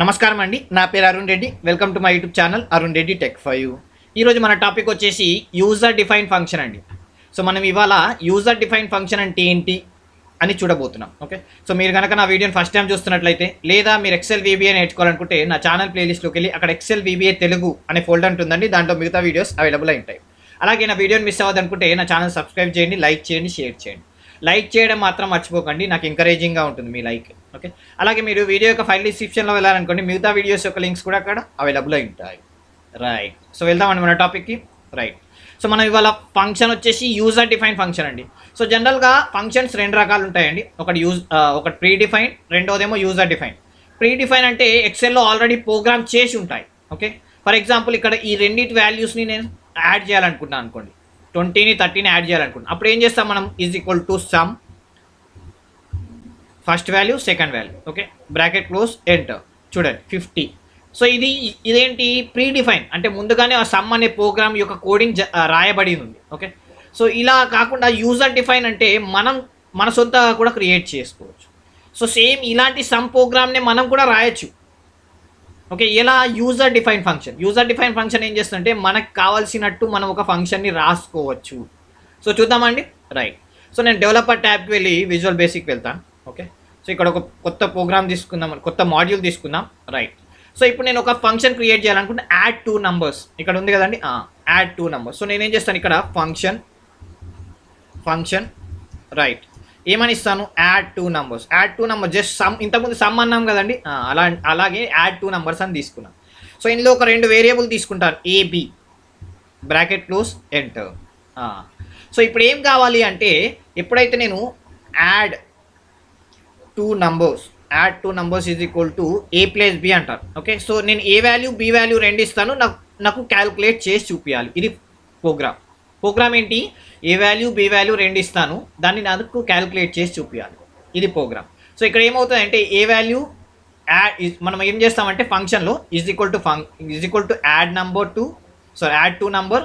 నమస్కారం అండి, నా పేరు Arun Reddy. Welcome to my YouTube channel Arun Reddy టెక్4U. ఈరోజు మన టాపిక్ వచ్చేసి యూజర్ డిఫైన్ ఫంక్షన్ అండి. సో మనం ఇవాళ యూజర్ డిఫైన్ ఫంక్షన్ అంటే ఏంటి అని చూడబోతున్నాం. ఓకే, సో మీరు కనుక నా వీడియోని ఫస్ట్ టైం చూస్తున్నట్లయితే, లేదా మీరు ఎక్సెల్ VBA నేర్చుకోవాలనుకుంటే నా ఛానల్ ప్లేలిస్ట్లోకి వెళ్ళి అక్కడ ఎక్సెల్ VBA తెలుగు అనే ఫోల్డర్ ఉంటుందండి. దాంట్లో మిగతా వీడియోస్ అవైలబుల్ అయి ఉంటాయి. అలాగే నా వీడియోని మిస్ అవ్వదనుకుంటే నా ఛానల్ సబ్స్క్రైబ్ చేయండి, లైక్ చేయండి, షేర్ చేయండి. లైక్ చేయడం మాత్రం మర్చిపోకండి, నాకు ఎంకరేజింగ్గా ఉంటుంది మీ లైక్. ఓకే, అలాగే మీరు వీడియో యొక్క ఫైల్ డిస్క్రిప్షన్లో వెళ్ళాలనుకోండి, మిగతా వీడియోస్ యొక్క లింక్స్ కూడా అక్కడ అవైలబుల్ అయి ఉంటాయి. రైట్, సో వెళ్దామండి మన టాపిక్కి. రైట్, సో మనం ఇవాళ ఫంక్షన్ వచ్చేసి యూజర్ డిఫైన్ ఫంక్షన్ అండి. సో జనరల్గా ఫంక్షన్స్ రెండు రకాలు ఉంటాయండి. ఒకటి ప్రీ డిఫైన్, రెండోదేమో యూజర్ డిఫైన్. ప్రీ డిఫైన్ అంటే ఎక్సెల్లో ఆల్రెడీ ప్రోగ్రామ్ చేసి ఉంటాయి. ఓకే, ఫర్ ఎగ్జాంపుల్ ఇక్కడ ఈ రెండింటి వాల్యూస్ని నేను యాడ్ చేయాలనుకుంటున్నాను అనుకోండి, 20ని 30ని యాడ్ చేయాలనుకుంటున్నాను. అప్పుడు ఏం చేస్తాం మనం, is equal to sum first value second value. Okay, bracket close, enter. చూడండి 50. సో ఇదేంటి ప్రీ డిఫైన్ అంటే ముందుగానే ఆ సమ్ అనే ప్రోగ్రామ్ యొక్క కోడింగ్ రాయబడి ఉంది. ఓకే, సో ఇలా కాకుండా యూజర్ డిఫైన్ అంటే మన సొంతగా కూడా క్రియేట్ చేసుకోవచ్చు. సో సేమ్ ఇలాంటి సమ్ ప్రోగ్రామ్నే మనం కూడా రాయొచ్చు. ఓకే, ఇలా యూజర్ డిఫైన్ ఫంక్షన్ ఏం చేస్తుందంటే మనకు కావాల్సినట్టు మనం ఒక ఫంక్షన్ని రాసుకోవచ్చు. సో చూద్దామండి. రైట్, సో నేను డెవలపర్ ట్యాబ్కి వెళ్ళి విజువల్ బేసిక్ వెళ్తాను. ఓకే, సో ఇక్కడ ఒక కొత్త ప్రోగ్రామ్ తీసుకుందాం, కొత్త మాడ్యూల్ తీసుకుందాం. రైట్, సో ఇప్పుడు నేను ఒక ఫంక్షన్ క్రియేట్ చేయాలనుకుంటే యాడ్ టూ నంబర్స్ ఇక్కడ ఉంది కదండి, యాడ్ టూ నంబర్స్. సో నేనేం చేస్తాను, ఇక్కడ ఫంక్షన్ రైట్ ఏమని ఇస్తాను, add two numbers. Just sum, ఇంతకుముందు సమ్ అన్నాం కదండి, అలాగే యాడ్ టూ నంబర్స్ అని తీసుకున్నాను. సో ఇందులో ఒక రెండు వేరియబుల్ తీసుకుంటాను, AB, bracket close, enter. So ఇప్పుడు ఏం కావాలి అంటే, ఎప్పుడైతే నేను add two numbers is equal to A plus B అంటారు. ఓకే, సో నేను ఏ వాల్యూ బి వాల్యూ రెండు ఇస్తాను, నాకు క్యాల్కులేట్ చేసి చూపించాలి. ఇది ప్రోగ్రామ్ ఏంటి, ఏ వాల్యూ బి వాల్యూ రెండు ఇస్తాను, దాన్ని నాకు క్యాల్కులేట్ చేసి చూపించాలి. ఇది ప్రోగ్రామ్. సో ఇక్కడ ఏమవుతుందంటే ఏ వాల్యూ మనం ఏం చేస్తామంటే ఫంక్షన్లో is equal to add two number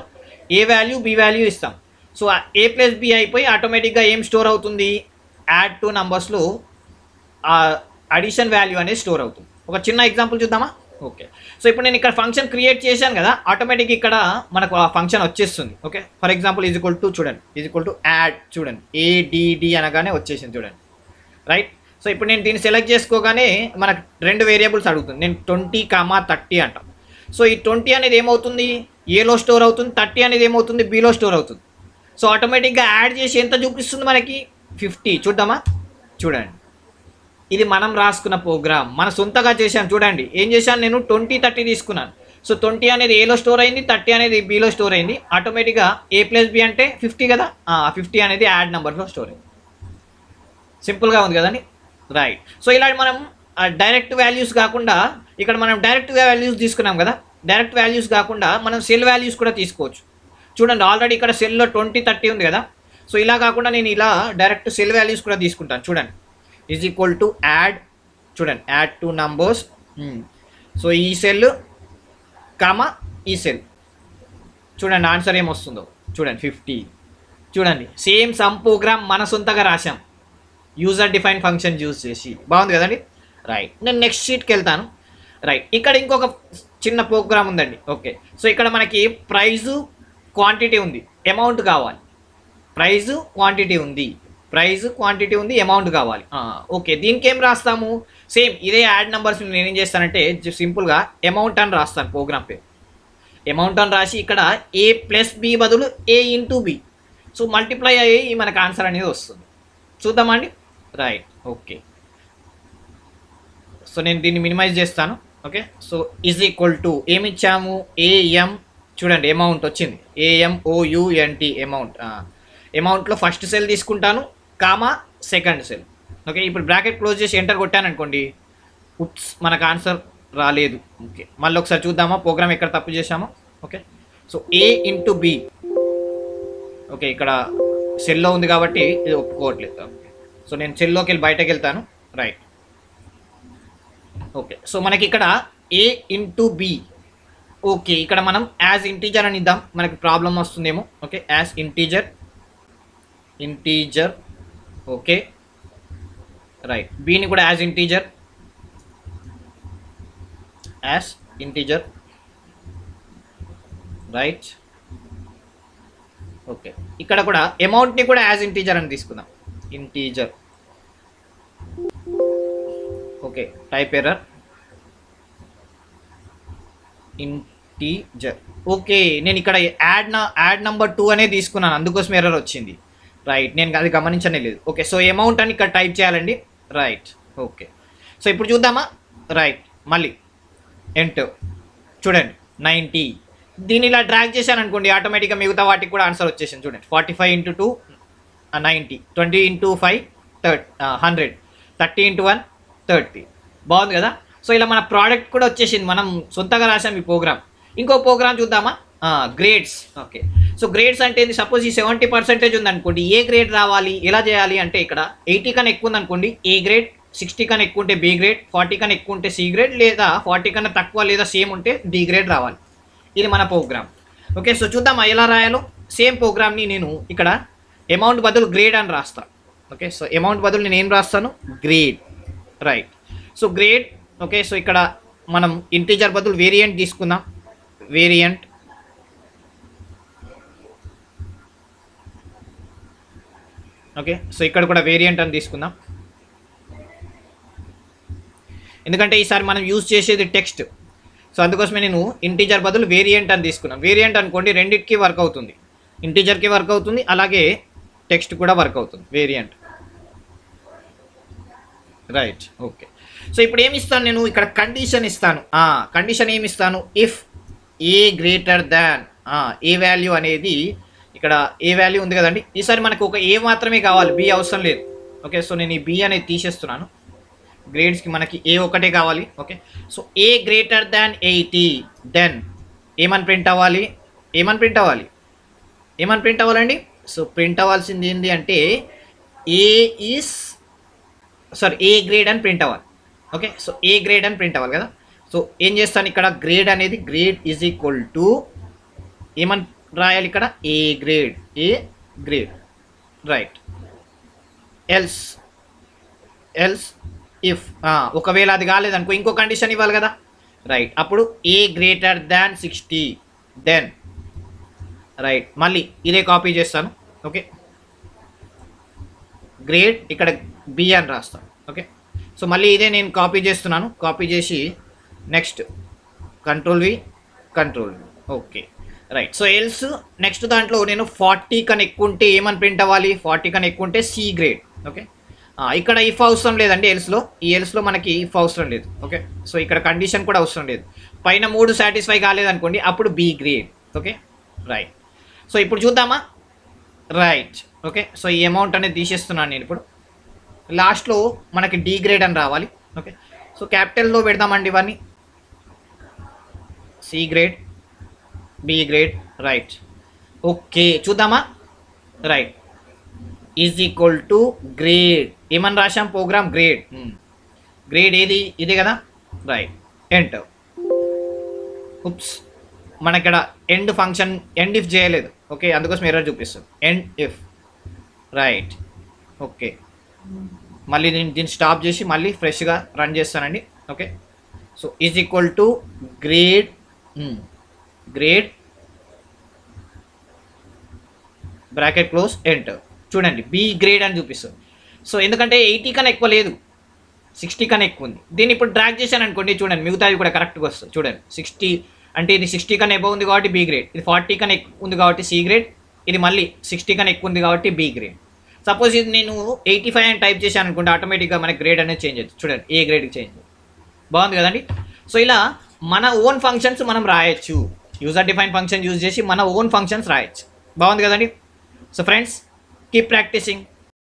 A value B value ఇస్తాం. సో ఏ ప్లస్ బి అయిపోయి ఆటోమేటిక్గా ఏం స్టోర్ అవుతుంది, యాడ్ టూ నంబర్స్లో అడిషన్ వాల్యూ అనేది స్టోర్ అవుతుంది. ఒక చిన్న ఎగ్జాంపుల్ చూద్దామా. ఓకే, సో ఇప్పుడు నేను ఇక్కడ ఫంక్షన్ క్రియేట్ చేశాను కదా, ఆటోమేటిక్ ఇక్కడ మనకు ఆ ఫంక్షన్ వచ్చేస్తుంది. Okay, for example is equal to add, చూడండి ఏడిడి అనగానే వచ్చేసింది చూడండి. రైట్, సో ఇప్పుడు నేను దీన్ని సెలెక్ట్ చేసుకోగానే మనకు రెండు వేరియబుల్స్ అడుగుతుంది. నేను 20, 30 అంటాను. సో ఈ 20 అనేది ఏమవుతుంది, ఏలో స్టోర్ అవుతుంది, 30 అనేది ఏమవుతుంది, బిలో స్టోర్ అవుతుంది. సో ఆటోమేటిక్గా యాడ్ చేసి ఎంత చూపిస్తుంది మనకి, 50. చూద్దామా, చూడండి ఇది మనం రాసుకున్న ప్రోగ్రామ్, మన సొంతగా చేశాను. చూడండి ఏం చేశాను, నేను 20, 30 తీసుకున్నాను. సో 20 అనేది ఏలో స్టోర్ అయింది, 30 అనేది బిలో స్టోర్ అయింది. ఆటోమేటిక్గా ఏ ప్లస్ బి అంటే 50 కదా, 50 అనేది యాడ్ నెంబర్లో స్టోర్ అయింది. సింపుల్గా ఉంది కదండి. రైట్, సో ఇలా మనం డైరెక్ట్ వాల్యూస్ కాకుండా, ఇక్కడ మనం డైరెక్ట్ వాల్యూస్ తీసుకున్నాం కదా, డైరెక్ట్ వాల్యూస్ కాకుండా మనం సెల్ వాల్యూస్ కూడా తీసుకోవచ్చు. చూడండి ఆల్రెడీ ఇక్కడ సెల్లో 20, 30 ఉంది కదా. సో ఇలా కాకుండా నేను ఇలా డైరెక్ట్ సెల్ వాల్యూస్ కూడా తీసుకుంటాను. చూడండి ఈజ్ ఈక్వల్ టు యాడ్, చూడండి యాడ్ టూ నంబర్స్. సో ఈ సెల్ కామా ఈ సెల్, చూడండి ఆన్సర్ ఏమొస్తుందో చూడండి, 50. చూడండి సేమ్ సమ్ ప్రోగ్రామ్ మన సొంతగా రాశాం యూజర్ డిఫైన్ ఫంక్షన్ యూజ్ చేసి. బాగుంది కదండి. రైట్, నేను నెక్స్ట్ షీట్కి వెళ్తాను. రైట్, ఇక్కడ ఇంకొక చిన్న ప్రోగ్రామ్ ఉందండి. ఓకే, సో ఇక్కడ మనకి ప్రైజు క్వాంటిటీ ఉంది, అమౌంట్ కావాలి. ప్రైజు క్వాంటిటీ ఉంది అమౌంట్ కావాలి. ఓకే, దీనికి ఏం రాస్తాము, సేమ్ ఇదే యాడ్ నెంబర్స్. నేనేం చేస్తానంటే సింపుల్గా అమౌంట్ అని రాస్తాను, ప్రోగ్రామ్ పేరు అమౌంట్ అని రాసి ఇక్కడ ఏ ప్లస్ బి బదులు A into B. So multiply అయ్యి మనకు ఆన్సర్ అనేది వస్తుంది. చూద్దామండి. రైట్, ఓకే, సో నేను దీన్ని మినిమైజ్ చేస్తాను. Okay, so is equal to ఏమి ఇచ్చాము, AM, చూడండి అమౌంట్ వచ్చింది, AMOUNT అమౌంట్. అమౌంట్లో ఫస్ట్ సెల్ తీసుకుంటాను, కామా సెకండ్ సెల్. ఓకే, ఇప్పుడు బ్రాకెట్ క్లోజ్ చేసి ఎంటర్ కొట్టాను అనుకోండి, ఉప్స్ మనకు ఆన్సర్ రాలేదు. ఓకే, మళ్ళీ ఒకసారి చూద్దామా ప్రోగ్రామ్ ఎక్కడ తప్పు చేసామో. Okay, so A into B. Okay, ఇక్కడ సెల్లో ఉంది కాబట్టి ఇది ఒప్పుకోవట్లేదు. సో నేను సెల్లోకి వెళ్ళి బయటకు వెళ్తాను. రైట్, ఓకే, సో మనకి ఇక్కడ A into B. ఓకే, ఇక్కడ మనం యాజ్ ఇంటీజర్ అని ఇద్దాం, మనకి ప్రాబ్లం వస్తుందేమో. Okay, as integer. Okay, right, Bని కూడా as integer. as integer, right? Okay, ఇక్కడ కూడా అమౌంట్ ని కూడా యాజ్ ఇంటీజర్ అని తీసుకుందాం, integer. Okay, type error integer. Okay, నేను ఇక్కడ యాడ్ నెంబర్ 2 అనే తీసుకున్నాను, అందుకోసం ఎర్రర్ వచ్చింది, రైట్? నేను అది గమనించనే లేదు. ఓకే, సో అమౌంట్ అని ఇక్కడ టైప్ చేయాలండి, రైట్? ఓకే, సో ఇప్పుడు చూద్దామా, రైట్? మళ్ళీ ఎంటర్, చూడండి 90. దీన్ని ఇలా డ్రాగ్ చేశాను అనుకోండి, ఆటోమేటిక్గా మిగతా వాటికి కూడా ఆన్సర్ వచ్చేసాను. చూడండి 45 into 2 90, 20 into 5 100, 30 into 1 30. బాగుంది కదా? సో ఇలా మన ప్రోడక్ట్ కూడా వచ్చేసింది, మనం సొంతగా రాసాం ఈ ప్రోగ్రామ్. ఇంకో ప్రోగ్రామ్ చూద్దామా, గ్రేడ్స్. ఓకే, సో గ్రేడ్స్ అంటే ఇది, సపోజ్ ఈ 70% ఉందనుకోండి, ఏ గ్రేడ్ రావాలి, ఎలా చేయాలి అంటే ఇక్కడ 80 కన్నా ఎక్కువ ఉందనుకోండి ఏ గ్రేడ్, 60 కన్నా ఎక్కువ ఉంటే బి గ్రేడ్, 40 కన్నా ఎక్కువ ఉంటే సి గ్రేడ్, లేదా 40 కన్నా తక్కువ లేదా సేమ్ ఉంటే డి గ్రేడ్ రావాలి. ఇది మన ప్రోగ్రామ్. ఓకే, సో చూద్దామా ఎలా రాయాలో. సేమ్ ప్రోగ్రామ్ని నేను ఇక్కడ అమౌంట్ బదులు గ్రేడ్ అని రాస్తాను. ఓకే, సో అమౌంట్ బదులు నేను ఏం రాస్తాను, grade, right? So grade. Okay, so ఇక్కడ మనం ఇంటీజర్ బదులు వేరియంట్ తీసుకుందాం, వేరియంట్. ఓకే, సో ఇక్కడ కూడా వేరియంట్ అని తీసుకుందాం, ఎందుకంటే ఈసారి మనం యూజ్ చేసేది టెక్స్ట్, సో అందుకోసమే నేను ఇంటీజర్ బదులు వేరియంట్ అని తీసుకున్నాను. వేరియంట్ అనుకోండి రెండింటికి వర్క్ అవుతుంది, ఇంటీజర్కి వర్క్ అవుతుంది, అలాగే టెక్స్ట్ కూడా వర్క్ అవుతుంది, వేరియంట్, రైట్? ఓకే, సో ఇప్పుడు ఏమి ఇస్తాను నేను ఇక్కడ, కండిషన్ ఇస్తాను. కండిషన్ ఏమి ఇస్తాను, if A greater than A value అనేది, ఇక్కడ ఏ వాల్యూ ఉంది కదండి, ఈసారి మనకు ఒక ఏ మాత్రమే కావాలి, బి అవసరం లేదు. ఓకే, సో నేను ఈ బి అనేది తీసేస్తున్నాను, గ్రేడ్స్కి మనకి ఏ ఒకటే కావాలి. ఓకే, సో ఏ గ్రేటర్ దాన్ 80 దెన్ ఏమని ప్రింట్ అవ్వాలి, ఏమని ప్రింట్ అవ్వాలండి? సో ప్రింట్ అవ్వాల్సింది ఏంటి అంటే ఏ గ్రేడ్ అని ప్రింట్ అవ్వాలి. ఓకే, సో ఏ గ్రేడ్ అని ప్రింట్ అవ్వాలి కదా. సో ఏం చేస్తాను ఇక్కడ, గ్రేడ్ అనేది గ్రేడ్ ఈజ్ ఈక్వల్ టు ఏమని రాయాలి ఇక్కడ, A grade, right? Else, if ఒకవేళ అది కాలేదనుకో ఇంకో కండిషన్ ఇవ్వాలి కదా, రైట్? అప్పుడు ఏ గ్రేటర్ దాన్ 60 దెన్, రైట్? మళ్ళీ ఇదే కాపీ చేస్తాను. ఓకే, గ్రేడ్ ఇక్కడ బి అని రాస్తాను. ఓకే, సో మళ్ళీ ఇదే నేను కాపీ చేస్తున్నాను, కాపీ చేసి next control V. Okay, right? So else next దాంట్లో నేను 40 కన్నా ఎక్కువ ఉంటే ఏమని ప్రింట్ అవ్వాలి, 40 కన్నా ఎక్కువ ఉంటే సి గ్రేడ్. ఓకే, ఇక్కడ ఇఫ్ అవసరం లేదండి, ఎల్స్లో మనకి ఇఫ్ అవసరం లేదు. ఓకే, సో ఇక్కడ కండిషన్ కూడా అవసరం లేదు, పైన 3 సాటిస్ఫై కాలేదనుకోండి అప్పుడు B grade. Okay, right? So ఇప్పుడు చూద్దామా, రైట్? ఓకే, సో ఈ అమౌంట్ అనేది తీసేస్తున్నాను నేను. ఇప్పుడు లాస్ట్లో మనకి డి గ్రేడ్ అని రావాలి. ఓకే, సో క్యాపిటల్లో పెడదామండి ఇవన్నీ, C grade, B grade, right? Okay, చూద్దామా, right? Is equal to grade, ఏమని రాశాం ప్రోగ్రామ్, గ్రేడ్. గ్రేడ్ ఏది, ఇదే కదా, రైట్? ఎంటర్. ఉప్స్, మన ఇక్కడ ఎండ్ ఫంక్షన్ ఎండ్ ఇఫ్ చేయలేదు. ఓకే, అందుకోసం ఎర్రర్ చూపిస్తుంది, ఎండ్ ఇఫ్, రైట్? ఓకే, మళ్ళీ నేను దీన్ని స్టాప్ చేసి మళ్ళీ ఫ్రెష్గా రన్ చేస్తానండి. Okay, so is equal to grade, bracket close, enter. చూడండి బి గ్రేడ్ అని చూపిస్తుంది. సో ఎందుకంటే 80 కన్నా ఎక్కువ లేదు, 60 కన్నా ఎక్కువ ఉంది. దీన్ని ఇప్పుడు డ్రాగ్ చేశాను అనుకోండి, చూడండి మిగతాది కూడా కరెక్ట్గా వస్తుంది. చూడండి 60 అంటే ఇది 60 కన్నా ఎక్కువ ఉంది కాబట్టి బి గ్రేడ్, ఇది 40 కన్నా ఎక్కువ ఉంది కాబట్టి సి గ్రేడ్, ఇది మళ్ళీ 60 కన్నా ఎక్కువ ఉంది కాబట్టి బి గ్రేడ్. సపోజ్ ఇది నేను 85 అని టైప్ చేశాను అనుకోండి, ఆటోమేటిక్గా మనకి గ్రేడ్ అనేది చేంజ్ అవుతుంది. చూడండి ఏ గ్రేడ్కి చేంజ్ అవుతుంది. బాగుంది కదండి? సో ఇలా మన ఓన్ ఫంక్షన్స్ మనం రాయొచ్చు, యూజర్ డిఫైన్ ఫంక్షన్ యూజ్ చేసి మన ఓన్ ఫంక్షన్స్ రాయొచ్చు. బాగుంది కదండి? So friends, keep practicing.